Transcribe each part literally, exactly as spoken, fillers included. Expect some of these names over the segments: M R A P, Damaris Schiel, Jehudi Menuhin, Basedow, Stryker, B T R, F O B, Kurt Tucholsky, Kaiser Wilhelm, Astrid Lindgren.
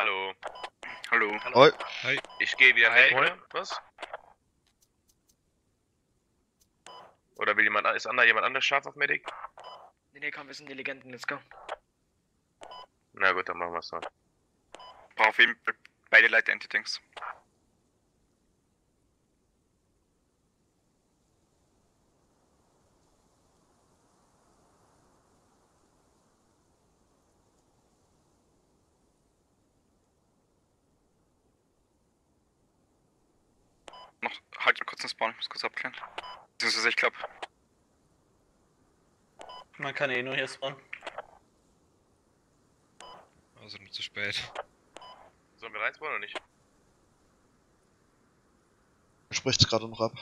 Hallo. Hallo. Hallo. Hi. Ich gehe wieder Hi. Weg. Was? Oder will jemand, ist ander, jemand anders scharf auf Medic? Nee, nee, komm, wir sind die Legenden, let's go. Na gut, dann machen wir's noch. Brauch eben beide Light Entities. Noch, halt mal kurz den Spawn, ich muss kurz abklären. Das ist echt klapp. Man kann eh nur hier spawnen. Also nur zu spät. Sollen wir rein spawnen oder nicht? Man spricht es gerade noch ab.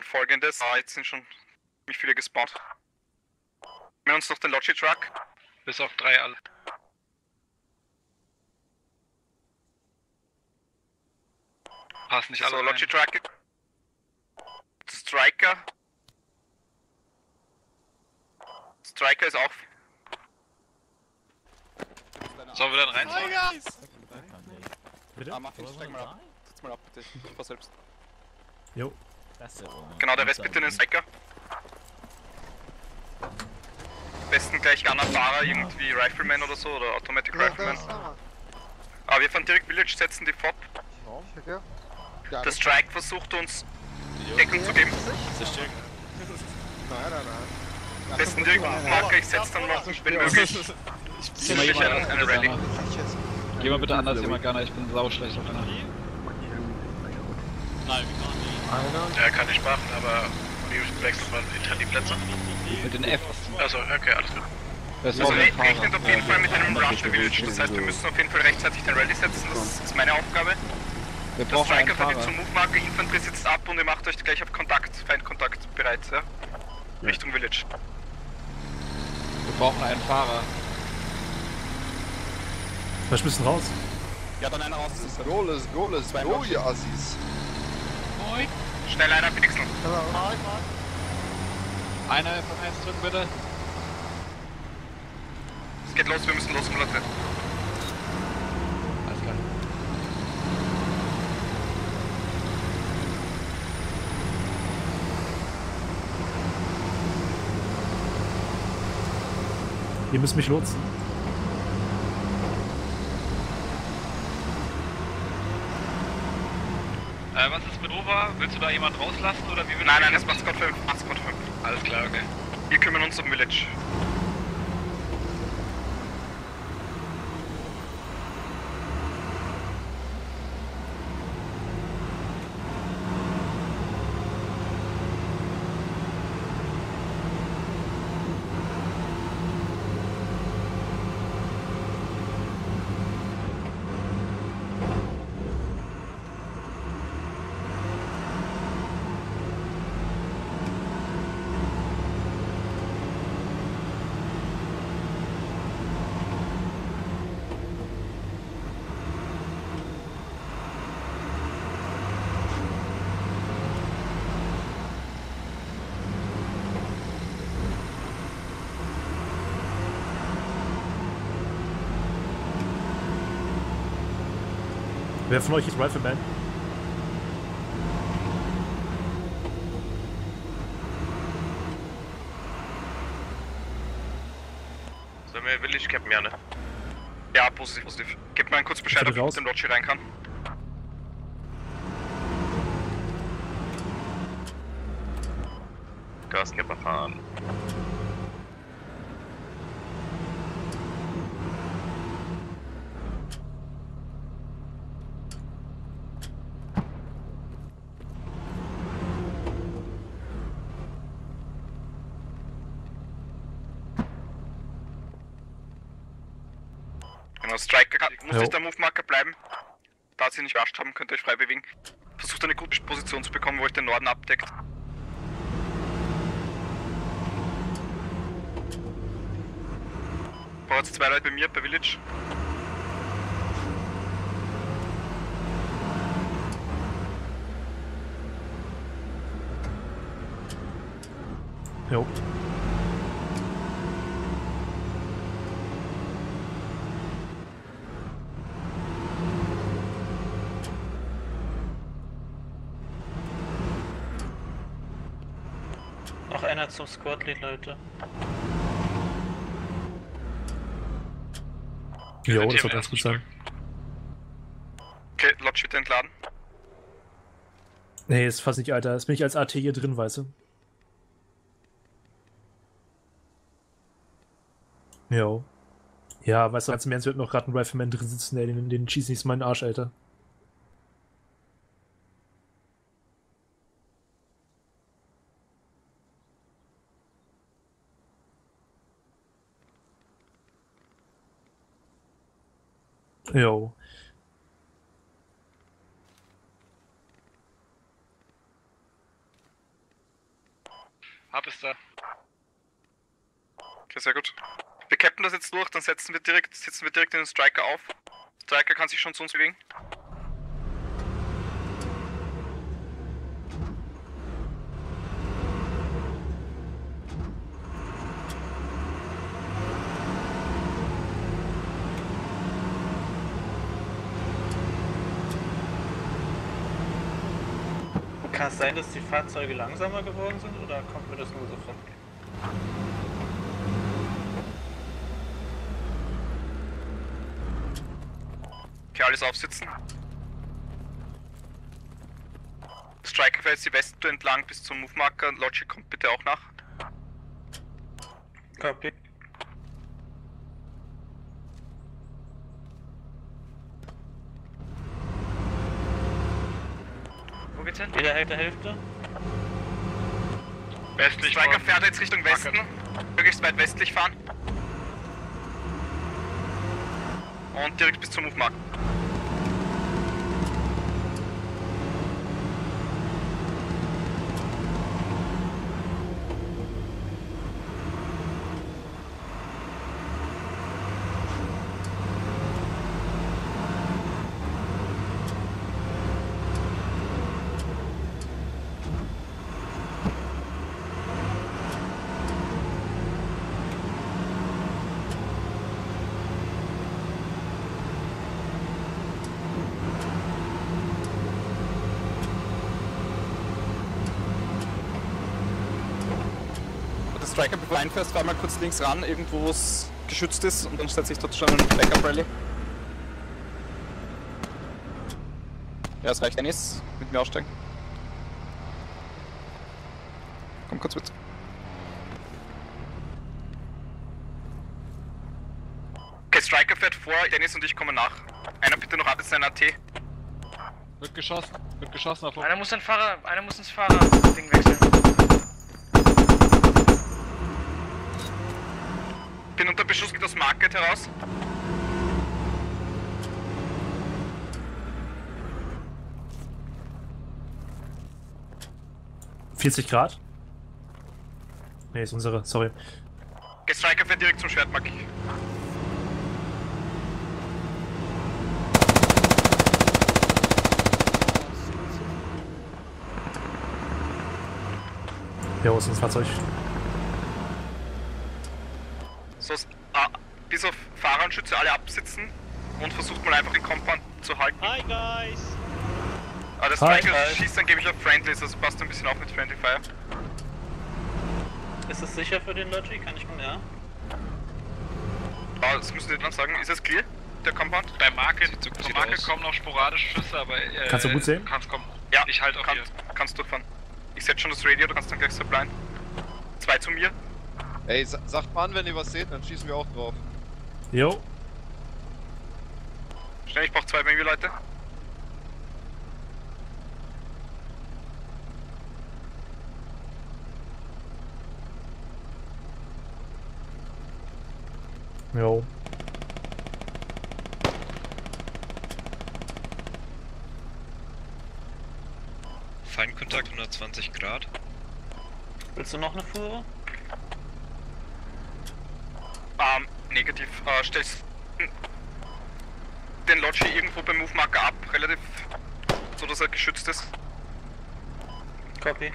Folgendes, ah, jetzt sind schon ziemlich viele gespawnt. Wir uns noch den Logitruck. Bis auf drei alle. Passt nicht alle. So, Logitruck. Stryker. Stryker ist auf. Sollen wir dann rein? Oh, guys! Bitte? Ah, mach den Steig mal ab. Setz mal ab, bitte. Ich war selbst. Jo. Genau, der Rest bitte in den Stryker. Am besten gleich Gunner-Fahrer, irgendwie Rifleman oder so, oder Automatic Rifleman. Aber wir fahren direkt Village, setzen die F O B. Der Strike versucht uns Deckung zu geben. Am besten direkt einen Marker, ich setze dann noch, wenn möglich. Ich bin sicher an eine Rallye. Geh mal bitte anders, jemand Gunner, ich bin sauschlecht auf einer. Nein, ja, kann ich machen, aber wir wechseln mal hinter die Plätze. Mit den F. Achso, okay, alles gut. Das also rechnet Fahrer. Auf jeden ja, Fall mit einem Rush Village, das heißt wir müssen auf jeden Fall rechtzeitig den Rally setzen, das ist meine Aufgabe. Wir der Striker verliert zur Move-Marke, Infanterie sitzt ab und ihr macht euch gleich auf Kontakt, Feindkontakt bereit, ja? Ja. Richtung Village. Wir brauchen einen Fahrer. Wir müssen raus. Ja, dann einer raus. Go, let's go, let's go, ihr Assis. Schnell einer Pixel. Einer von eins drücken bitte. Es geht los, wir müssen los, Platz. Alles klar. Ihr müsst mich lotsen. Was ist mit Rover? Willst du da jemand rauslassen oder wie will Nein, nein, das macht Squad fünf. Macht Squad fünf. Alles klar, okay. Wir kümmern uns um Village. Wer von euch ist Rifleman? Sollen wir Village cappen, ja, ne? Ja, positiv, positiv. Gebt mir einen kurz Bescheid, ob ich mit dem Lodge rein kann. Gascapper fahren. Striker muss jo. Nicht der Move-Marker bleiben. Da sie nicht wascht haben, könnt ihr euch frei bewegen. Versucht eine gute Position zu bekommen, wo euch den Norden abdeckt. Braucht es zwei Leute bei mir, bei Village. Jo. Noch einer zum Squadlead, Leute. Jo, das wird ganz gut sein. Okay, Lodge bitte entladen. Nee, ist fast nicht, Alter. Jetzt bin ich als A T hier drin, weißt du. Jo. Ja, weißt du, ganz im Ernst, wird noch gerade ein Rifleman drin sitzen, ey, den, den schießt nicht mal in den Arsch, Alter. Jo. Hab es da. Okay, sehr gut. Wir capten das jetzt durch, dann setzen wir direkt, setzen wir direkt den Stryker auf. Stryker kann sich schon zu uns bewegen. Kann es sein, dass die Fahrzeuge langsamer geworden sind, oder kommt mir das nur so vor? Okay, alles aufsitzen. Stryker fährt jetzt die Westtour entlang bis zum Movemarker und Logic kommt bitte auch nach. Copy. Jeder hält der Hälfte. Westlich. Stryker fährt jetzt Richtung Westen. Market. Möglichst weit westlich fahren. Und direkt bis zum Movemarker. Stryker Blindfest, fahr mal kurz links ran, irgendwo wo es geschützt ist, und dann setze ich dort schon einen Backup Rally. Ja, es reicht, Dennis. Mit mir aussteigen. Komm kurz mit. Okay, Stryker fährt vor, Dennis und ich kommen nach. Einer bitte noch ab, ist ein A T. Wird geschossen, wird geschossen. Auf einer muss ein Fahrer, einer muss ins Fahrer-Ding wechseln. Ich bin unter Beschuss, geht das Market heraus. vierzig Grad? Ne, ist unsere, sorry. Der Stryker fährt direkt zum Schwertmark. Ja, wo ist das Fahrzeug? So, bis auf Fahrer und Schütze alle absitzen und versucht mal einfach den Compound zu halten. Hi guys! Ah, das Stryker schießt dann gebe ich auf Friendlies, also passt ein bisschen auf mit Friendly Fire. Ist das sicher für den Logi? Kann ich mal, ja? Ah, das müssen Sie dann sagen. Ist das clear, der Compound? Bei Marke, bei Marke kommen noch sporadisch Schüsse, aber... Äh, kannst du gut sehen? Kannst kommen. Ja, ich halte auch kann, hier. Kannst durchfahren. Ich setze schon das Radio, du kannst dann gleich supplyen. Zwei zu mir. Ey, sagt mal an, wenn ihr was seht, dann schießen wir auch drauf. Jo. Schnell, ich brauch zwei bei mir, Leute. Jo. Feindkontakt hundertzwanzig Grad. Willst du noch eine Fuhre? Ähm, um, negativ. Äh, stellst den Lodge irgendwo beim Move-Marker ab, relativ, so dass er geschützt ist. Copy.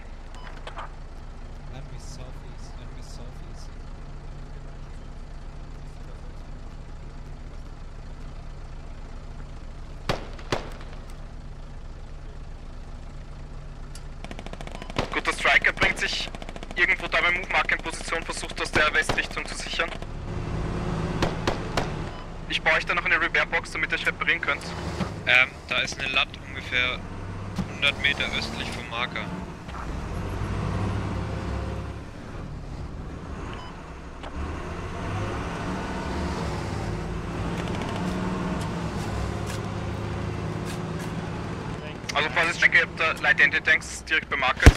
Gut, der Stryker bringt sich irgendwo da beim Move-Marker in Position, versucht aus der Westrichtung zu sichern. Ich baue euch da noch eine Repair-Box, damit ihr euch reparieren könnt. Ähm, da ist eine L A T ungefähr hundert Meter östlich vom Marker. Also falls ich denke, ihr habt da Light Anti Tanks direkt beim Marker.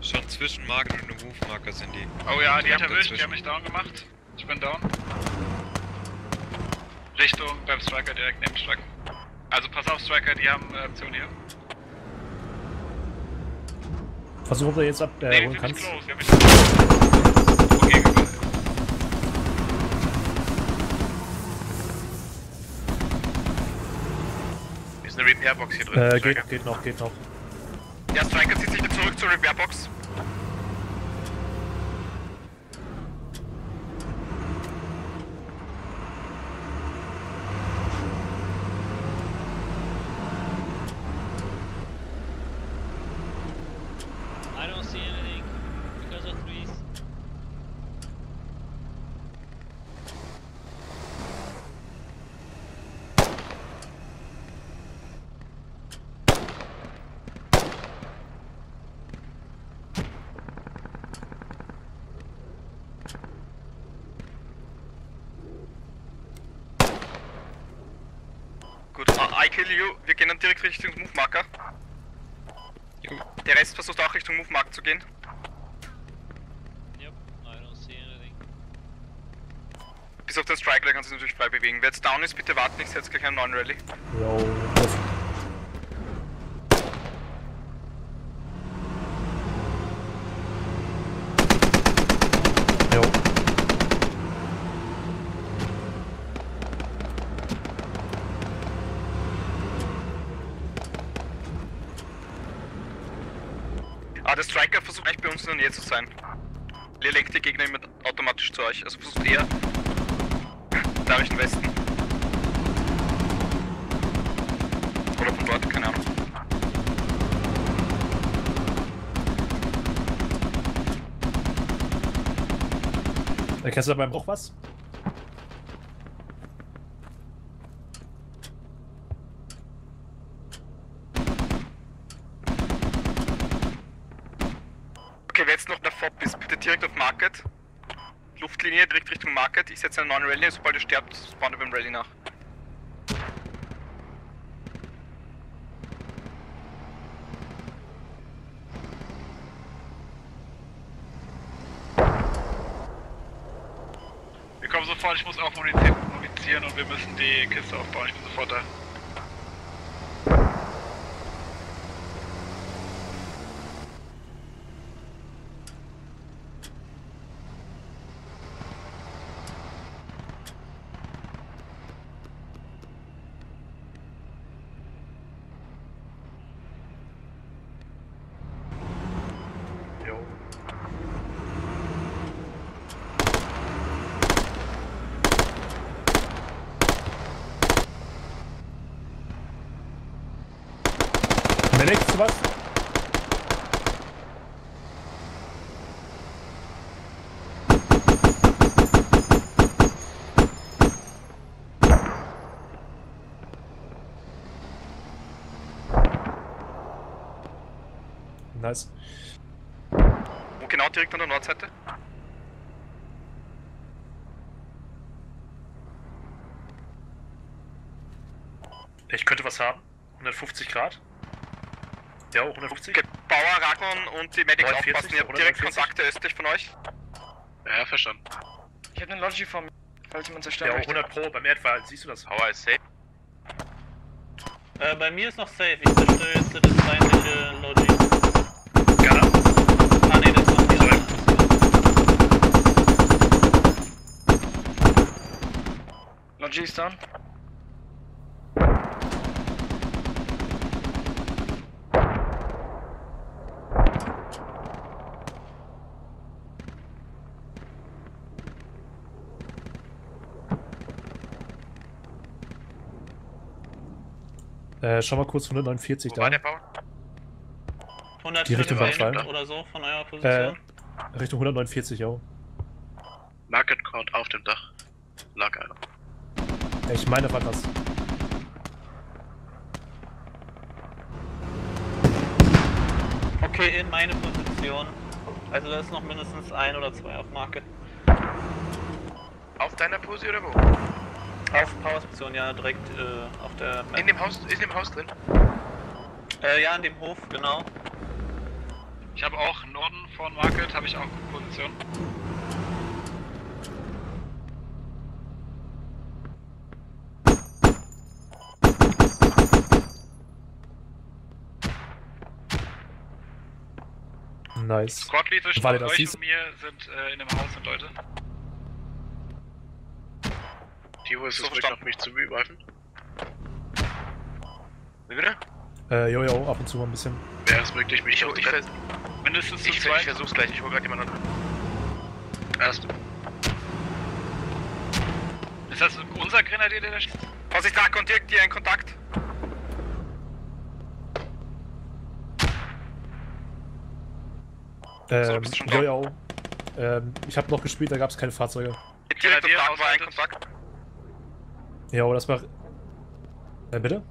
Schon zwischen Marker und Move-Marker sind die. Oh ja, die hat erwischt, die haben mich down gemacht. Ich bin down. Richtung beim Stryker, direkt neben Stryker. Also pass auf Stryker, die haben eine Aktion hier. Versuch, ob du jetzt ab der nee, holen kannst. Close, die haben mich down. Okay, gut. Ist eine Repairbox hier drin. Äh, geht, geht noch, geht noch. Ja, Stryker zieht sich zurück zur Repairbox. I don't see anything because of trees. Gut, I kill you. Wir gehen dann direkt Richtung Move-Marker. Der Rest versucht auch Richtung Move-Marker zu gehen. Yep, I don't see anything. Bis auf den Stryker, der kann sich natürlich frei bewegen. Wer jetzt down ist, bitte warten, ich setze gleich einen neuen Rally. Yo. Ah, der Stryker versucht eigentlich bei uns in der Nähe zu sein. Er lenkt die Gegner immer automatisch zu euch, also versucht er da Richtung Westen. Oder von dort, keine Ahnung. Erkennst du da beim Bruch was? Jetzt noch davor bist, bitte direkt auf Market. Luftlinie direkt Richtung Market. Ich setze einen neuen Rally, sobald ihr sterbt, spawnt ihr beim Rally nach. Wir kommen sofort, ich muss auch munizieren und wir müssen die Kiste aufbauen. Ich bin sofort da. Nächstes was? Nice. Wo genau, direkt an der Nordseite? Ich könnte was haben. hundertfünfzig Grad. Ja, hundertfünfzig. Okay, Bauer, Ragnon und die Medic aufpassen, ihr habt direkt Kontakte östlich von euch. Ja, verstanden. Ich hab den Logi vor mir, falls jemand zerstören möchte. Ja, hundert Pro beim Erdfall, siehst du das? Bauer ist safe. Äh, bei mir ist noch safe, ich zerstöre jetzt das feindliche Logi. Genau. Ah ne, das ist noch nicht. One G's down. Äh, schau mal kurz hundertneunundvierzig da. Die Richtung war oder so von eurer Position? Äh, Richtung hundertneunundvierzig, ja. Market Court auf dem Dach. Lag einer. Ich meine, war das. Okay, in meine Position. Also da ist noch mindestens ein oder zwei auf Market. Auf deiner Position oder wo? Auf Powers Position, ja, direkt äh, auf der Map. In dem Haus, ist im Haus drin? Äh, ja, in dem Hof, genau. Ich habe auch Norden von Market, habe ich auch Position. Nice. Squad-Lead zwischen euch und mir sind äh, in dem Haus sind Leute. Die Uhr ist so auf mich zu übergreifen. Wie bitte? Äh, jojo, jo, ab und zu mal ein bisschen. Wäre es möglich, mich ich, ich fest. Mindestens zu ich, zweit. Ich versuch's gleich, ich hol grad jemanden an. Erst. Ist das unser Grenadier, der da schießt? Vorsicht, da kommt direkt hier ein Kontakt. Ähm, so, jo, jo. Ähm, ich hab noch gespielt, da gab's keine Fahrzeuge. Mit Grenadier war ein Kontakt. Ja, das war. Äh, bitte?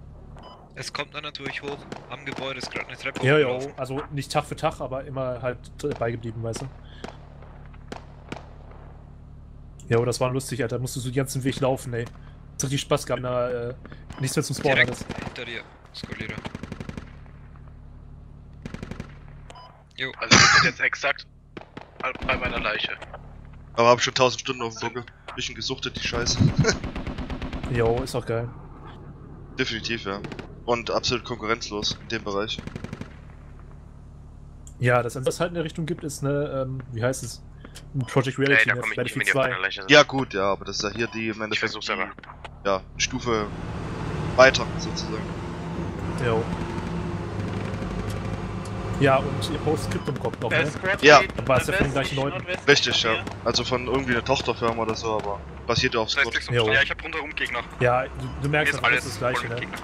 Es kommt dann natürlich hoch, am Gebäude ist gerade eine Treppe. Ja, ja, also nicht Tag für Tag, aber immer halt beigeblieben, weißt du? Ja, das war lustig, Alter. Da musstest du den ganzen Weg laufen, ey. Das hat richtig Spaß gehabt, na, äh, nichts mehr zum Spawn. Direkt hinter dir, Skolera. Jo. Also, ich bin jetzt exakt bei meiner Leiche. Aber hab schon tausend Stunden auf dem Buckel. Bisschen gesuchtet, die Scheiße. Jo, ist auch geil. Definitiv, ja. Und absolut konkurrenzlos in dem Bereich. Ja, dass es halt eine Richtung gibt, ist eine, ähm, wie heißt es? Ein Project Reality, hey, da ich zwei. Ja gut, ja, aber das ist ja hier die, im Endeffekt, ich aber. Die, ja, Stufe weiter, sozusagen. Jo. Ja, und ihr Postskriptum kommt noch, ne? Ja. Dann war es ja von den gleichen Leuten. Richtig, ja. Also von irgendwie einer Tochterfirma oder so, aber basiert ja auf Squad. Ja, ich hab rundherum Gegner. Ja, du, du merkst, das alles das Gleiche, ne? Gegner.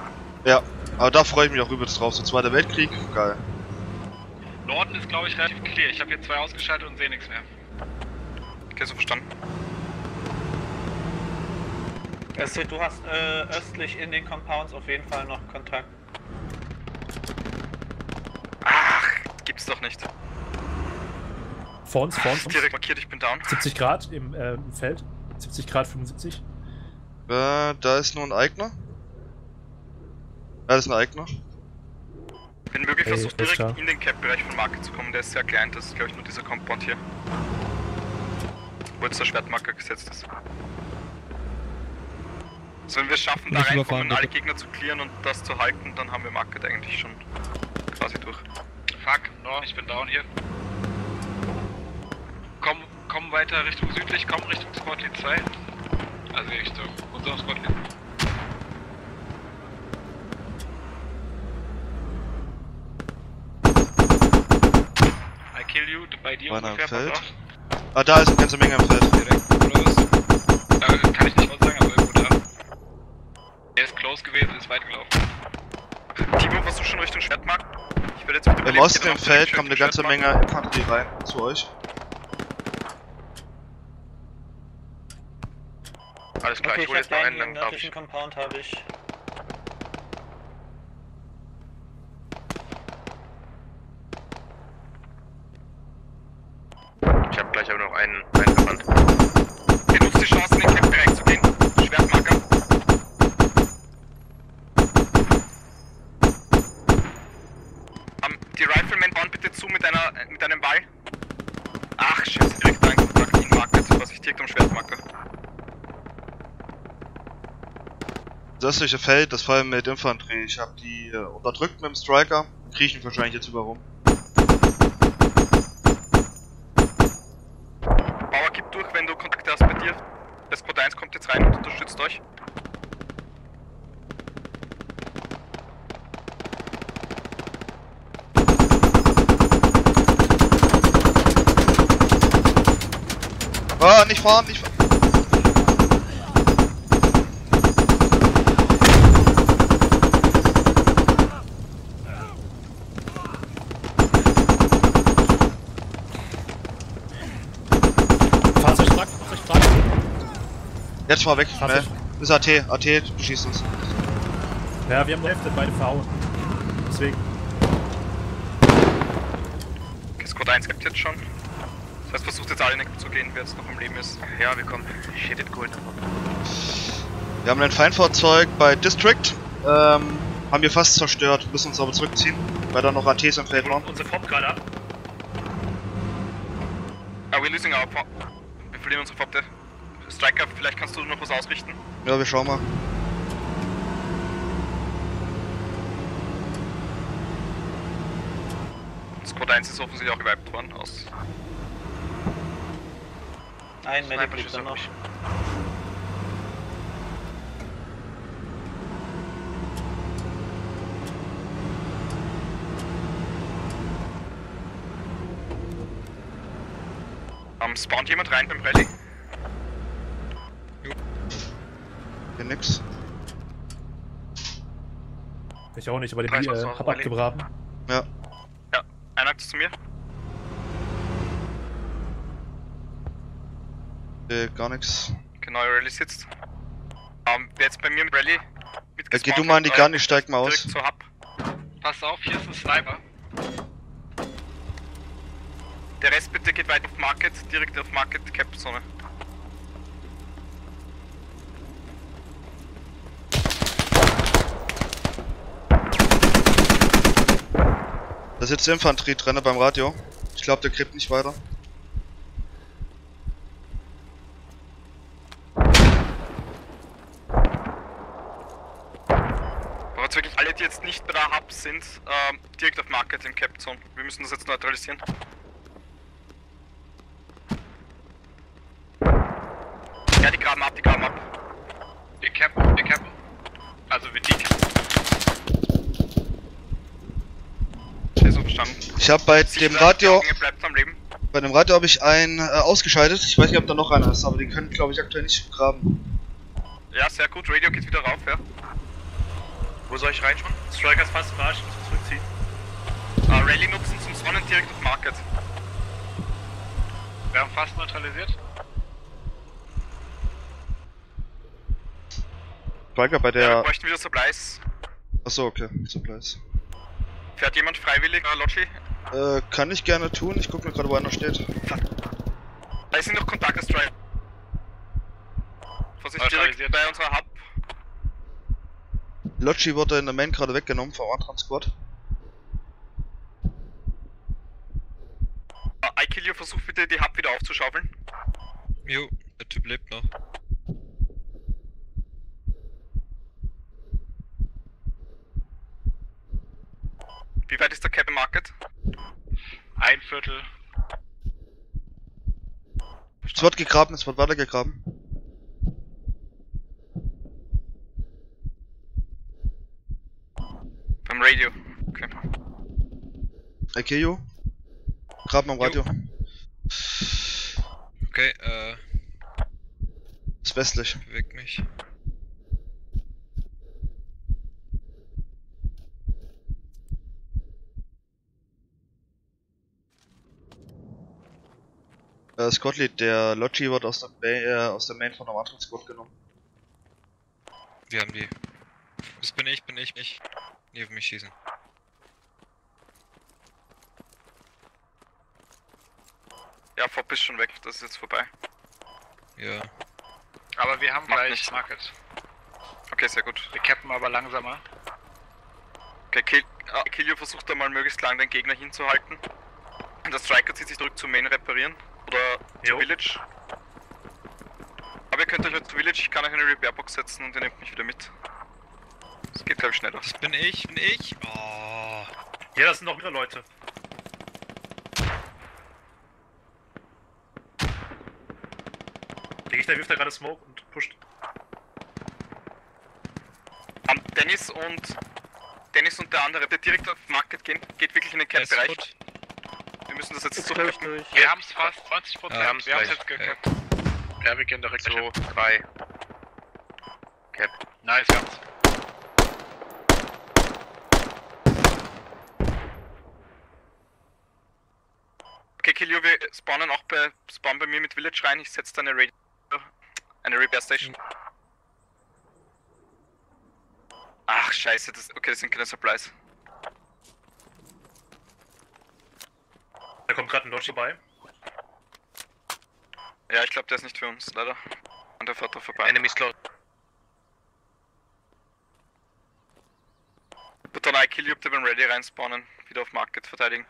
Ja, aber da freue ich mich auch übelst drauf. So Zweiter Weltkrieg, geil. Norden ist, glaube ich, relativ clear. Ich habe hier zwei ausgeschaltet und sehe nichts mehr. Okay, so verstanden. Also, du hast äh, östlich in den Compounds auf jeden Fall noch Kontakt. Gibt's doch nicht. Vor uns, vor uns. Direkt markiert, ich bin down. siebzig Grad im, äh, im Feld. siebzig Grad, fünfundsiebzig. Äh, da ist nur ein Eigner. Da ist ein Eigner. Wenn möglich, hey, versucht direkt klar in den Cap-Bereich von Marke zu kommen. Der ist sehr klein, das ist, glaube ich, nur dieser Compound hier. Wo jetzt der Schwertmarker gesetzt ist. Also, wenn wir es schaffen, bin da reinkommen, alle Gegner zu clearen und das zu halten, dann haben wir Marke eigentlich schon quasi durch. Fuck, no, ich bin down hier. Komm, komm weiter Richtung südlich, komm Richtung Squadlead zwei. Also Richtung unserem Squadlead. I kill you, bei dir war ungefähr, pass auf. Ah, da ist eine ganze Menge am Feld. Direkt los. Da kann ich nicht mal sagen, aber irgendwo da. Er ist close gewesen, ist weit gelaufen. Timo, warst du schon Richtung Schwertmarkt? Im Osten im Feld kommt eine ganze Menge Infanterie rein zu euch. Alles klar, okay, ich hole jetzt noch einen, dann glaube ich. Compound habe ich. Ich habe gleich aber noch einen, einen verbrannt. Ihr nutzt die Chance, in den Camp direkt zu gehen. Schwertmarker. Die Rifleman bauen bitte zu mit einer mit einem Ball. Ach, scheiße, direkt rein Kontakt in Market, was ich direkt am Schwertmarker. Das östliche Feld, das Feuer mit Infanterie. Ich habe die äh, unterdrückt mit dem Stryker, kriechen wahrscheinlich jetzt über rum. Bauer, gib durch, wenn du Kontakte hast bei dir. Das Squad eins kommt jetzt rein und unterstützt euch. Ah, nicht fahren, nicht fahren. Fahrzeugtrag, Fahrzeugtrag. Jetzt mal weg, schnell. Das ist A T, A T schießt uns. Ja, wir haben Hälfte, beide verhauen. Deswegen. Okay, Squad eins gibt jetzt schon. Das heißt, versucht jetzt alle in den Eck zu gehen, wer jetzt noch im Leben ist. Ja, wir kommen. Shit, it gold. Wir haben ein Feindfahrzeug bei District. Ähm, haben wir fast zerstört. Müssen uns aber zurückziehen, weil da noch A Ts im Feld waren. Unser F O B gerade ab. Are we losing our F O B? Wir verlieren unsere F O B, Dev. Stryker, vielleicht kannst du noch was ausrichten? Ja, wir schauen mal. Squad eins ist offensichtlich auch gewiped worden aus. Ein Medic liegt da noch. Um, spawnt jemand rein beim Rally? Hier nix. Ich auch nicht, aber den äh, hab abgebraten. Ja. Zu mir? Äh, gar nichts. Genau, Rally sitzt. Ähm, wer jetzt bei mir mit Rally mitgespawnt ist. Geh du mal an die Gun, ich steig mal aus. Direkt zur Hub. Pass auf, hier ist ein Sniper. Der Rest bitte geht weiter auf Market, direkt auf Market Cap Zone. Da sitzt der Infanterie-Trenner beim Radio. Ich glaube, der kriegt nicht weiter. Aber jetzt wirklich alle, die jetzt nicht bei der Hub sind, ähm, direkt auf Market im Cap Zone. Wir müssen das jetzt neutralisieren. Ja, die graben ab, die graben ab. Die cappen, die cappen. Also wir die Ich habe bei dem Radio, bei dem Radio habe ich einen äh, ausgeschaltet. Ich weiß nicht, ob da noch einer ist, aber die können, glaube ich, aktuell nicht graben. Ja, sehr gut. Radio geht wieder rauf, ja. Wo soll ich reinschauen? Striker ist fast verarscht, ich muss zurückziehen. Uh, Rally nutzen zum Sonnen direkt auf Market. Wir haben fast neutralisiert. Striker bei der... Ja, wir bräuchten wieder Supplies. Achso, okay. Supplies. Fährt jemand freiwillig nach Lodgy? Äh, kann ich gerne tun, ich guck mir gerade, wo einer steht. Da sind noch Kontakte-Striker. Vorsicht, direkt bei unserer Hub. Lodgy wurde in der Main gerade weggenommen vom Ortransport. Uh, iKillio, versuch bitte die Hub wieder aufzuschaufeln. Jo, der Typ lebt noch. Wie weit ist der Cap im Market? Ein Viertel. Es wird gegraben, es wird weiter gegraben. Beim Radio. Okay. Okay, yo. Graben am Radio. Okay, äh. Ist westlich. Bewegt mich. Äh, Squad Lead, der Lodgy wird aus der, äh, aus der Main von einem anderen Squad genommen. Wir haben die. Das bin ich, bin ich, ich. Nee, auf mich schießen. Ja, F O B ist schon weg, das ist jetzt vorbei. Ja. Aber wir haben Mag gleich nicht. Market. Okay, sehr gut. Wir cappen aber langsamer. Okay, Kill, ah, Killio versucht da mal möglichst lang den Gegner hinzuhalten. Der Striker zieht sich zurück zum Main reparieren. Oder zu Village. Aber ihr könnt euch jetzt zu Village, ich kann euch in eine Repairbox setzen und ihr nehmt mich wieder mit. Das geht, glaube ich, schneller. Das bin ich, bin ich. Oh. Ja, das sind noch mehr Leute. Der Gegner wirft da gerade Smoke und pusht. Um, Dennis und Dennis und der andere, der direkt auf Market gehen, geht wirklich in den Cap-Bereich. Wir müssen das jetzt zurücknehmen. Wir haben es fast zwanzig Prozent. Ja, wir haben es jetzt gekappt. Ja, wir gehen direkt so drei. Cap. Nice, ganz. Okay, Kilio, wir spawnen auch bei, spawnen bei mir mit Village rein. Ich setze da eine Radio, eine Repair Station. Ach, scheiße, das, okay, das sind keine Supplies. Da kommt gerade ein Dodge vorbei. Ja, ich glaube, der ist nicht für uns, leider. Und der fährt da vorbei. Enemies close. Button, I kill you, ob wenn ready reinspawnen. Wieder auf Market verteidigen.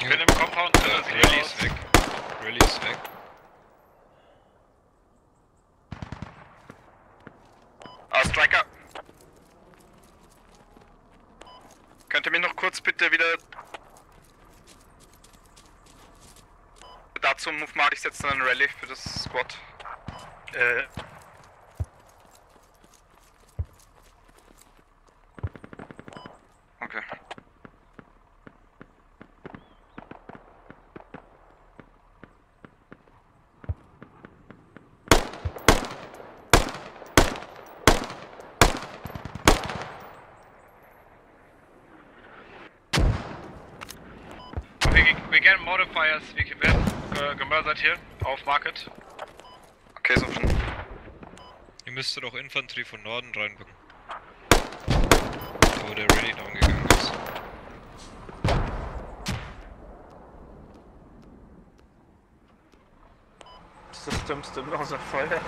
Ich bin im Compound, äh, Rally ist weg. Rally ist weg. Ah, Stryker! Könnt ihr mich noch kurz bitte wieder dazu Move machen? Ich setze dann einen Rally für das Squad. Äh. Okay. Wir gehen Modifiers, wir werden äh, gemördert hier auf Market. Okay, so schon. Ihr müsst doch Infanterie von Norden reinpacken. Wo der Ready down gegangen ist. Das ist das dümmste mit unserem Feuer.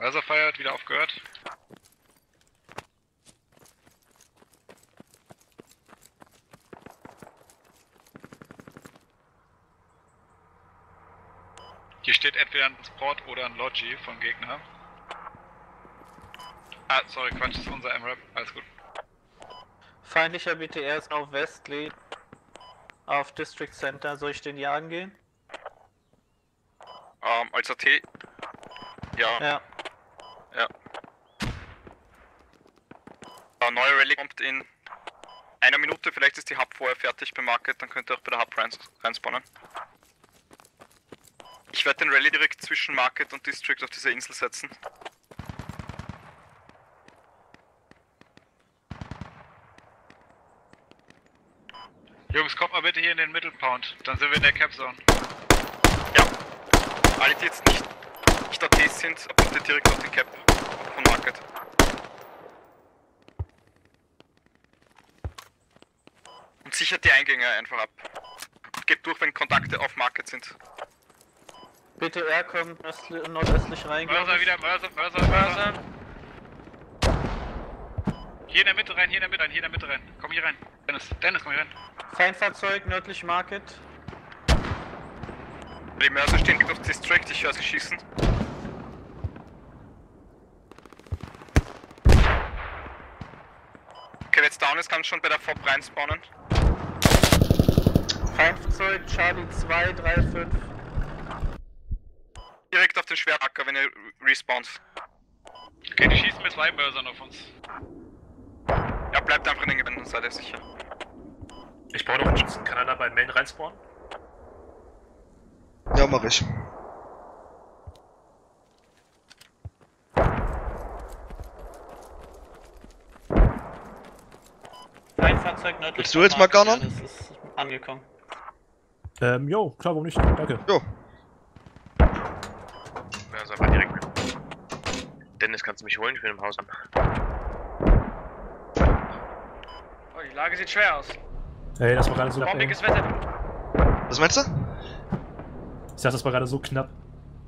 Motherfire hat wieder aufgehört. Hier steht entweder ein Support oder ein Logi vom Gegner. Ah, sorry, Quatsch, das ist unser M R A P, alles gut. Feindlicher B T R ist auf Westley, auf District Center, soll ich den hier angehen? Ähm, um, als A T? Ja. Ja. Ja. Der neue Rallye kommt in einer Minute, vielleicht ist die Hub vorher fertig beim Market, dann könnt ihr auch bei der Hub reinspannen. Ich werde den Rallye direkt zwischen Market und District auf dieser Insel setzen. Jungs, kommt mal bitte hier in den Middle Pound, dann sind wir in der Cap Zone. Ja. Alle, die jetzt nicht nicht A T sind, bitte direkt auf den Cap von Market. Und sichert die Eingänge einfach ab. Und gebt durch, wenn Kontakte auf Market sind. B T R kommt nordöstlich rein. Mörser wieder, Mörser, Mörser, Mörser. Hier in der Mitte rein, hier in der Mitte rein, hier in der Mitte rein. Komm hier rein. Dennis, Dennis, komm hier rein. Feindfahrzeug nördlich Market. Die Mörser stehen auf District, ich höre sie schießen. Okay, wenn es down ist, kann schon bei der F O B reinspawnen. Fahrzeug Charlie zwei drei fünf. Direkt auf den Schwerhacker, wenn ihr respawnt. Okay, die schießen mit zwei Mörsern auf uns. Ja, bleibt einfach in den Gewinnen, seid ihr sicher. Ich brauche noch einen Schützen, kann einer bei Main reinspawnen? Ja, mach ich. Willst du jetzt mal Ganon? Das ist angekommen. Ähm, jo, klar, warum nicht? Danke. Jo. Ja, sag mal direkt mit. Dennis, kannst du mich holen? Ich bin im Haus. Oh, die Lage sieht schwer aus. Ey, das war gerade so knapp. Was meinst du? Ich sag, das war gerade so knapp.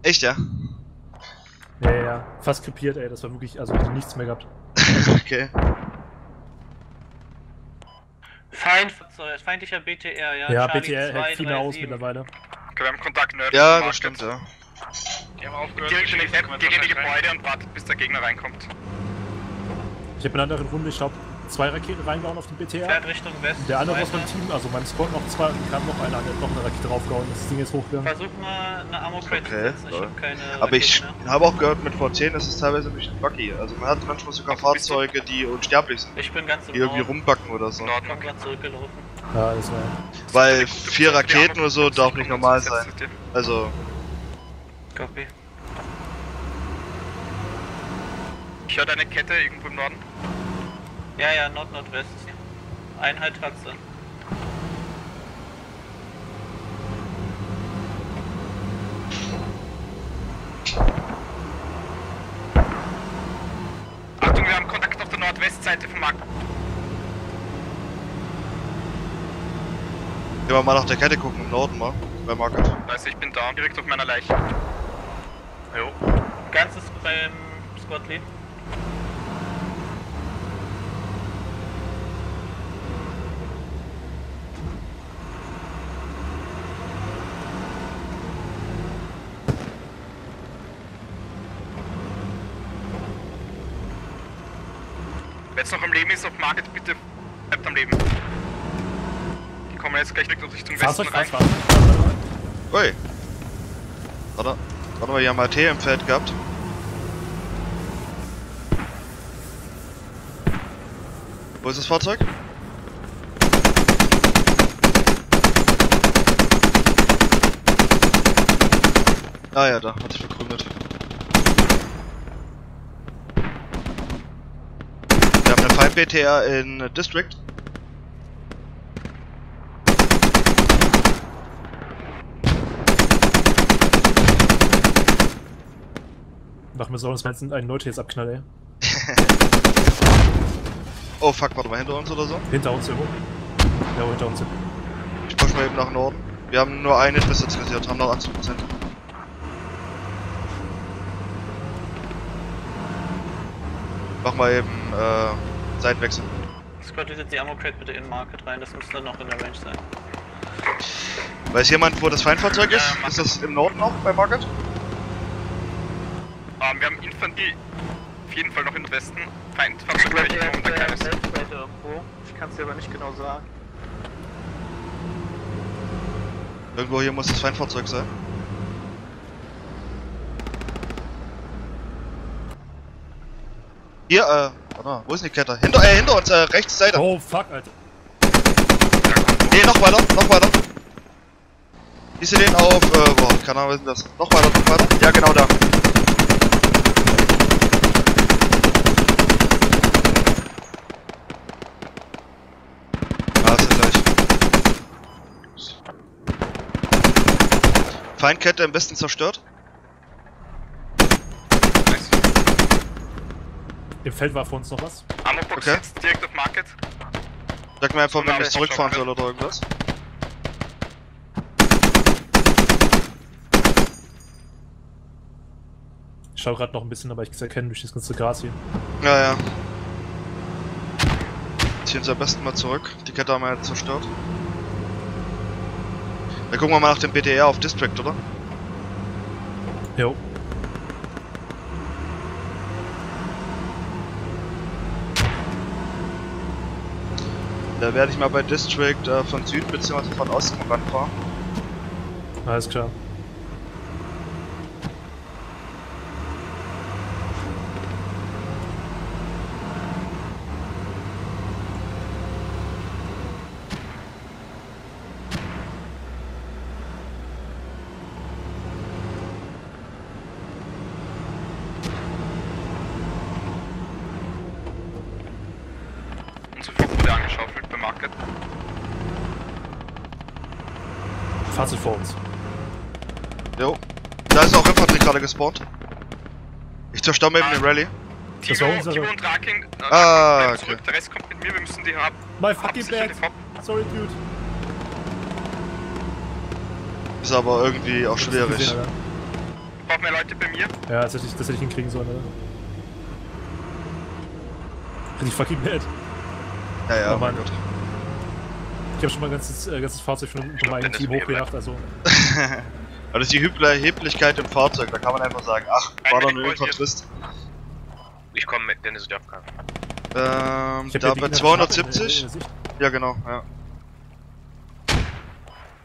Echt, ja? Ja, ja, ja. Fast krepiert, ey. Das war wirklich, also ich hab nichts mehr gehabt. Okay. Feind, feindlicher B T R, ja. Ja, Charlie B T R hält viel mehr aus mittlerweile. Okay, wir haben Kontakt nördlich. Ja, das stimmt, ja. Die haben aufgehört. Direkt in die Gebäude und wartet, bis der Gegner reinkommt. Ich hab in einer anderen Runde, ich glaub, zwei Raketen reingehauen auf den B T R. Fährt Richtung Westen. Der andere aus meinem Team, also mein Squad noch zwei, kam noch einer, der hat noch eine Rakete draufgehauen. Das Ding ist hochgegangen. Versuch mal eine Ammo-Crate okay, zu setzen, ich hab keine Aber Raketen ich mehr. Habe auch gehört, mit V zehn ist es teilweise ein bisschen buggy. Also man hat manchmal sogar ich Fahrzeuge, die unsterblich sind. Ich bin ganz im Die irgendwie rumbacken oder so. Nordhorn grad zurückgelaufen. Ja, das war ja. Weil vier Raketen oder so darf nicht normal sein. Also... Copy. Ich höre deine Kette irgendwo im Norden. Ja, ja, Nord-Nordwest. Einheit Taxe. Achtung, wir haben Kontakt auf der Nordwestseite vom Markt. Gehen wir mal nach der Kette gucken, im Norden mal. Bei Market. Weiß ich, bin down, direkt auf meiner Leiche. Jo. Ganzes beim Squad Lead. Wer jetzt noch am Leben ist, auf Market, bitte bleibt am Leben. Die kommen jetzt gleich direkt Richtung Westen rein. Ui! Warte, warte mal, wir haben A T im Feld gehabt. Wo ist das Fahrzeug? Ah ja, da hat sich begründet. Wir haben eine Feind B T R in District. Machen wir so, dass wir jetzt einen Leute jetzt abknallen, ey. Oh fuck, warte mal, hinter uns oder so? Hinter uns irgendwo. Ja, hinter uns. Ich push mal eben nach Norden. Wir haben nur eine bis jetzt rasiert, haben noch achtzig Prozent. Mach mal eben, äh, Seitenwechsel. Squad, jetzt die Ammo-Crate bitte in Market rein, das müsste dann noch in der Range sein. Weiß jemand, wo das Feindfahrzeug ist? Ja, ist das im Norden noch bei Market? Um, wir haben Infanterie auf jeden Fall noch im Westen. Feind, Fahrzeug, ich komme da keines. Ich kann es dir aber nicht genau sagen. Irgendwo hier muss das Feindfahrzeug sein. Hier, äh, warte, wo ist die Kette? Hinter, äh, hinter uns, äh, rechts Seite. Oh fuck, Alter. Nee, noch weiter, noch weiter. Siehst du den auf, äh, boah, keine Ahnung, was ist denn das? Noch weiter, noch weiter. Ja, genau da. Feindkette am besten zerstört. Nice. Im Feld war vor uns noch was. Ammo-Box okay. Jetzt direkt auf Market. Sag mir einfach, wenn ich zurückfahren soll oder irgendwas. Ich schau gerade noch ein bisschen, aber ich erkenne durch das ganze Gras hier. Ja, ja. Ziehen sie am besten mal zurück. Die Kette haben wir ja zerstört. Dann gucken wir mal nach dem B T R auf District, oder? Jo. Da werde ich mal bei District äh, von Süden bzw. von Osten ranfahren. Alles klar. Fahrzeug vor uns. Jo. Da ist auch Infanterie gerade gespawnt. Ich zerstamme eben ah, den Rally. Timo und Raking. Äh, ah, okay. Der Rest kommt mit mir, wir müssen die haben. My fucking bad. Sorry, dude. Ist aber irgendwie auch schwierig. Gesehen, braucht mehr Leute bei mir? Ja, das hätte ich, das hätte ich hinkriegen sollen, oder? Die fucking bad. Ja, ja, oh, mein Gott. Ich hab schon mal ein ganzes, äh, ganzes Fahrzeug von meinem Team hochgejagt, also. Das ist die Überheblichkeit im Fahrzeug, da kann man einfach sagen, ach, war doch nur ein Infanterist. Ich komme mit, Dennis, ich hab keinen. Ähm, da bei zweihundertsiebzig. Ja, genau, ja.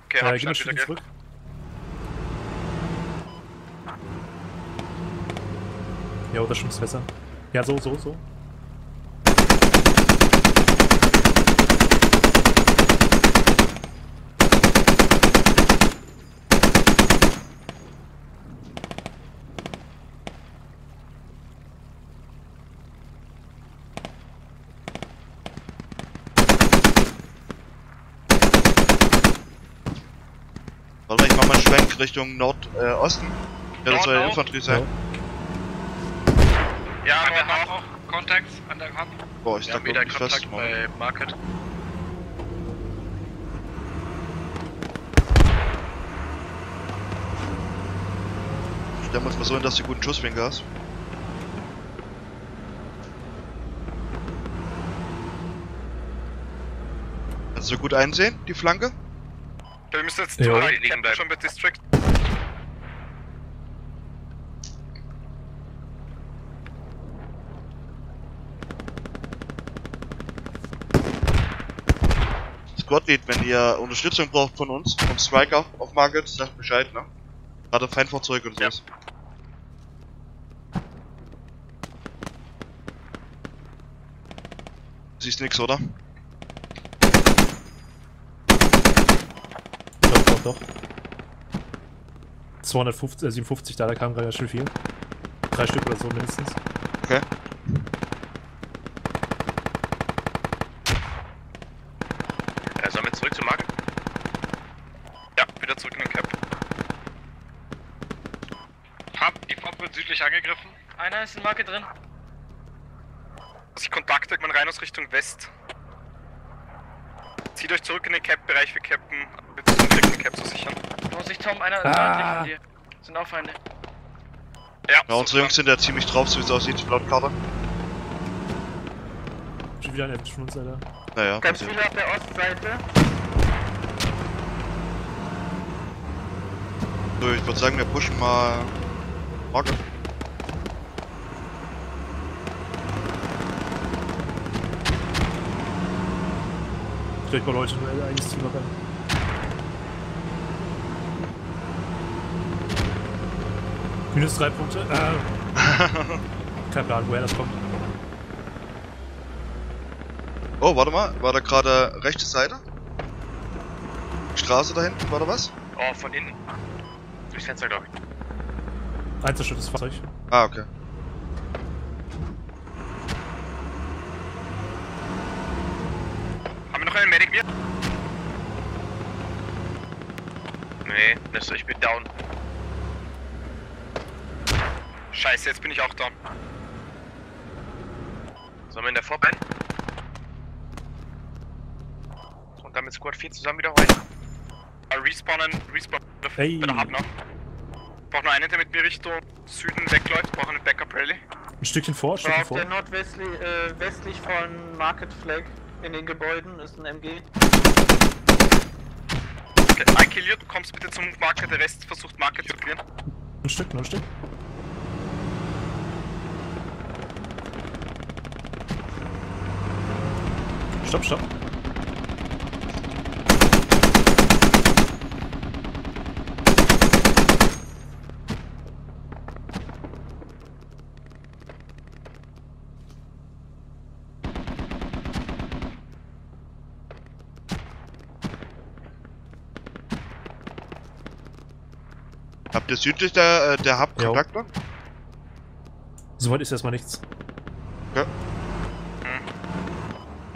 Okay, ja, Abstand wieder, gell? Ja, oder schwimmst besser. Ja, so, so, so. Warte mal, ich mach mal einen Schwenk Richtung Nordosten. Äh, ja, das soll ja Infanterie sein. Ja, ja, wir haben auch Contacts an der Hub. Boah, ich dachte, wir haben wieder Kontakt bei Market. Stellen wir uns mal so hin, dass du guten Schusswinkel hast. Kannst du gut einsehen, die Flanke? Wir müssen jetzt ja. drei liegen bleiben. Schon mit District. Squadlead, wenn ihr Unterstützung braucht von uns, vom Stryker auf Market, sagt Bescheid, ne? Gerade Feindfahrzeuge und sowas. Ja. Siehst nix, oder? Doch. zweihundertfünfzig, äh, siebenundfünfzig da, da kam gerade schön viel. Drei Stück oder so mindestens. Okay. Äh, sollen wir zurück zum Markt? Ja, wieder zurück in den Cap. Hab, die F O B wird südlich angegriffen. Einer ist in Market drin. Also ich kontakte man rein aus Richtung West. Zieht euch zurück in den Cap-Bereich für Captain. Cap zu sichern. Vorsicht, Tom, einer ist ah. von dir. Sind auch Feinde. Ja, ja, unsere Jungs sind ja ziemlich drauf, so wie es aussieht, laut Karte. Schon wieder ein Endschmutz, Alter. Naja. Ganz viele auf der Ostseite. So, ich würde sagen, wir pushen mal Market. Vielleicht mal Leute, nur eigentlich zu locker. Minus drei Punkte. Äh. Kein Plan, woher das kommt. Oh, warte mal. War da gerade rechte Seite? Straße da hinten, war da was? Oh, von innen. Durchs Fenster, glaube ich. Ein zerstörtes Fahrzeug. Ah, okay. Haben wir noch einen Medic hier? Nee, das, ich bin down. Scheiße, jetzt bin ich auch down. Sollen wir in der F O B ein? Und dann mit Squad vier zusammen wieder heute. Respawnen, respawnen. Hey. Bitte hab noch. Ich brauch nur einen, der mit mir Richtung Süden wegläuft. Ich brauch einen Backup Rally. Ein Stückchen vor, Stückchen vor. Auf der nordwestlich äh, westlich von Market Flag in den Gebäuden ist ein M G. Okay, ein Killier, du kommst bitte zum Market, der Rest versucht Market zu clearen. Ein Stück, nur ein Stück. Stopp, stopp. Habt ihr südlich der, der Hub Kontakt noch? Soweit ist erstmal nichts. Ja.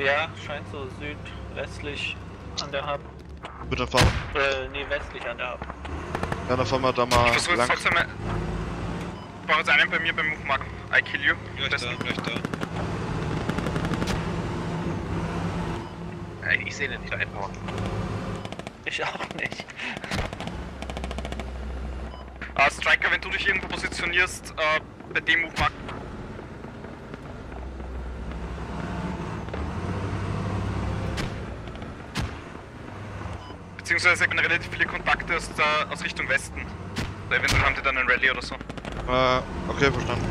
Ja, scheint so südwestlich an der Hub. Bitte fahren. Äh, nee, westlich an der Hub. Ja, dann fahren wir da mal. Ich versuche jetzt trotzdem. Ich brauche jetzt einen bei mir beim Move Mark. I kill you. Vielleicht da, vielleicht da. Nein, ich sehe den nicht einbauen. Ich auch nicht. Ah, Stryker, wenn du dich irgendwo positionierst, äh, bei dem Move Mark. Beziehungsweise relativ viele Kontakte aus, der, aus Richtung Westen. Da eventuell haben die dann einen Rallye oder so. Äh, okay, verstanden.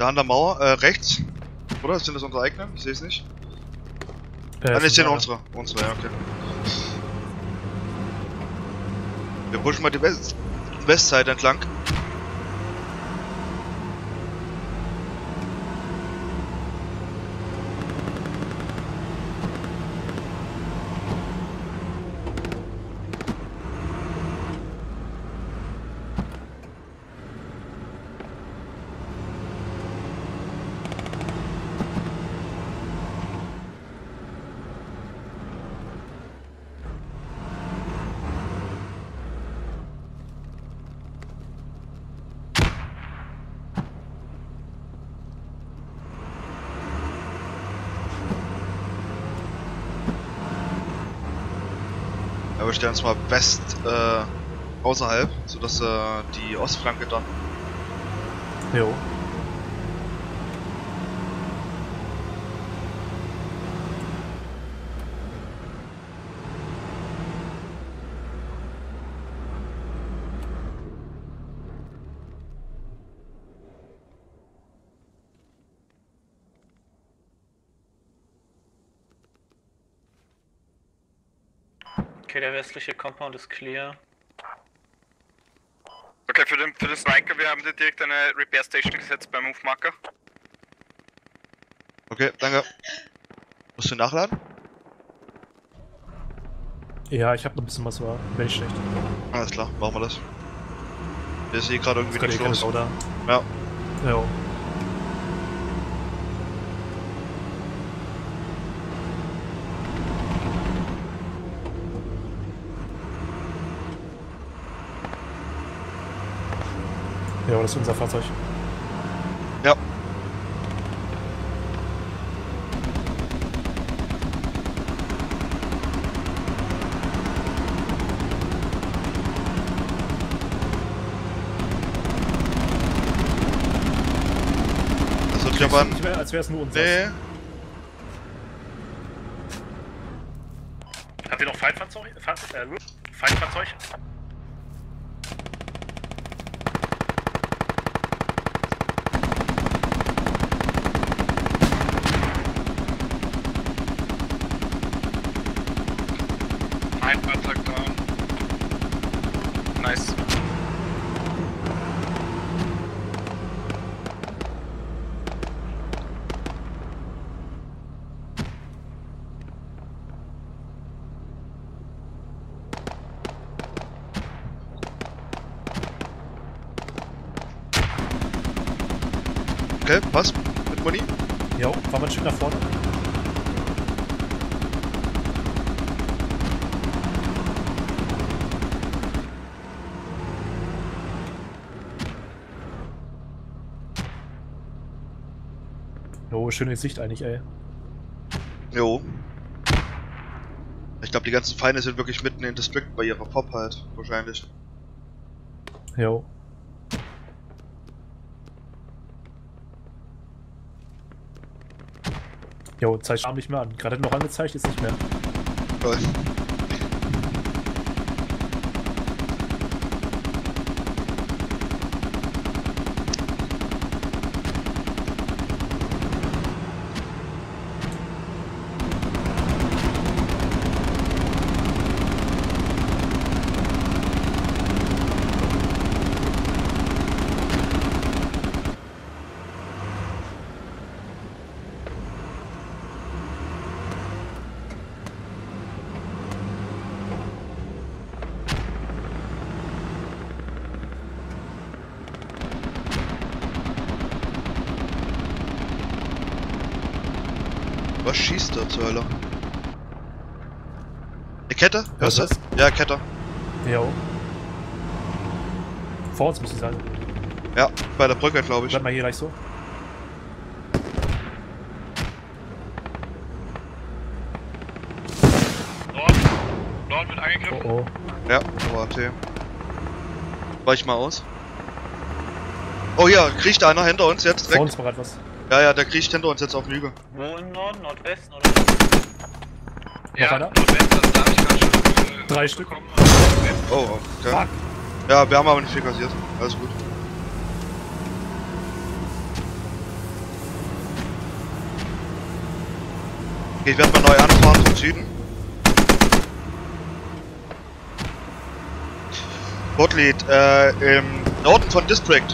Da an der Mauer, äh, rechts. Oder? Sind das unsere eigenen? Ich sehe es nicht. Ja, ah, ne, sind unsere. Unsere, ja, okay. Wir pushen mal die West Westseite entlang. Wir stellen uns mal west äh, außerhalb, sodass äh, die Ostflanke dann. Jo. Okay, der westliche Compound ist clear. Okay, für den, für den Stryker, wir haben dir direkt eine Repair Station gesetzt beim Move Marker. Okay, danke. Musst du nachladen? Ja, ich hab noch ein bisschen was, war nicht schlecht. Alles klar, machen wir das. Wir ist hier gerade irgendwie nichts los. Oder? Ja. Jo. Ja, das ist unser Fahrzeug. Ja. Das wird klappern. Nicht mehr, als wäre es nur unser. Nee. Habt ihr noch Feindfahrzeug? Feindfahrzeug? Äh, Feindfahrzeug? Nice. Okay, passt. Mit Money? Jo, fahren wir ein Stück nach vorne. Jo, schöne Sicht eigentlich, ey. Jo. Ich glaube, die ganzen Feinde sind wirklich mitten in District bei ihrer Pop halt, wahrscheinlich. Jo. Jo, zeigt Arm nicht mehr an. Gerade noch angezeigt, ist nicht mehr. Toll. Was schießt da zur Hölle? Eine Kette? Hörst du das? Ja, Kette. Jo. Vor uns muss sie sein. Ja, bei der Brücke, glaube ich. Bleib mal hier gleich so. Nord. Nord wird angegriffen. Oh, oh. Ja, warte. Weich mal aus. Oh ja, kriecht einer hinter uns jetzt direkt. Vor uns war gerade was. Ja, ja, der kriecht hinter uns jetzt auf den Hügel. Wo im Norden? Nordwesten oder? Ja, Nordwesten, da hab ich gerade schon. Äh, Drei Stück. Oh, okay. Fuck. Ja, wir haben aber nicht viel kassiert. Alles gut. Okay, ich werde mal neu anfahren zum Süden. Botlead, äh, im Norden von District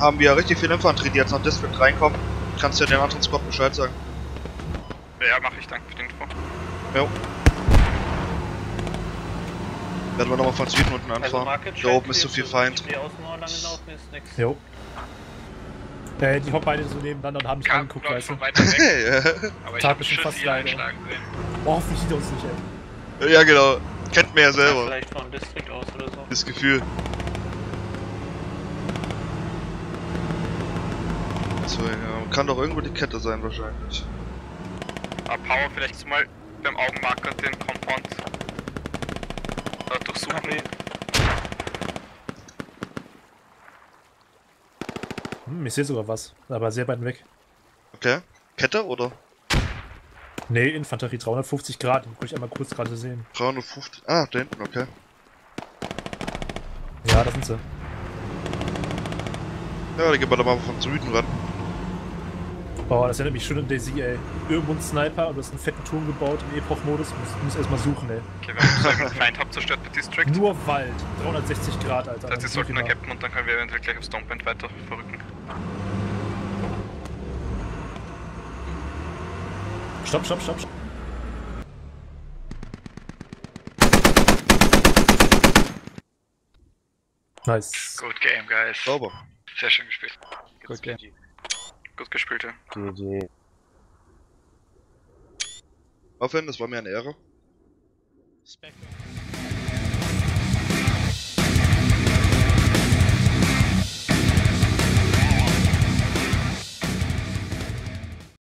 haben wir richtig viel Infanterie, die jetzt nach District reinkommen. Kannst du ja dem anderen Squad Bescheid sagen? Ja, mach ich, danke für den Info. Jo. Werden wir nochmal von Süden unten anfahren. Also da oben ist zu viel Feind. Jo. Ja, hätte ich auch beide so nebeneinander und haben mich angeguckt, weißt du. Aber ich hab bestimmt fast leider. Oh, hoffentlich sieht er uns nicht, ey. Ja, genau. Kennt mir ja selber. Vielleicht von District aus oder so. Das Gefühl. So, ja. Kann doch irgendwo die Kette sein, wahrscheinlich. Ah, Power, vielleicht mal beim Augenmarker den Compound äh, durchsuchen. Okay. Hm, ich sehe sogar was, aber sehr weit weg. Okay. Kette oder? Nee, Infanterie dreihundertfünfzig Grad. Kann ich einmal kurz gerade sehen. dreihundertfünfzig. Ah, da hinten, okay. Ja, da sind sie. Ja, da gehen wir da mal von Süden ran. Boah, das erinnert mich schon an Daisy, ey. Irgendwo ein Sniper, und du hast einen fetten Turm gebaut im Epoch-Modus, du musst erstmal suchen, ey. Okay, wir haben gesagt, den Feind hauptzerstört bei District. Nur Wald, dreihundertsechzig Grad, Alter. Das heißt, wir sollten den Captain und dann können wir eventuell gleich auf Stormband weiter verrücken. Stopp, stopp, stopp, stopp. Nice. Good game, guys. Sauber. Sehr schön gespielt. Good game. Gut gespielt, ja. G G. Waffen, das war mir eine Ehre. Spectre.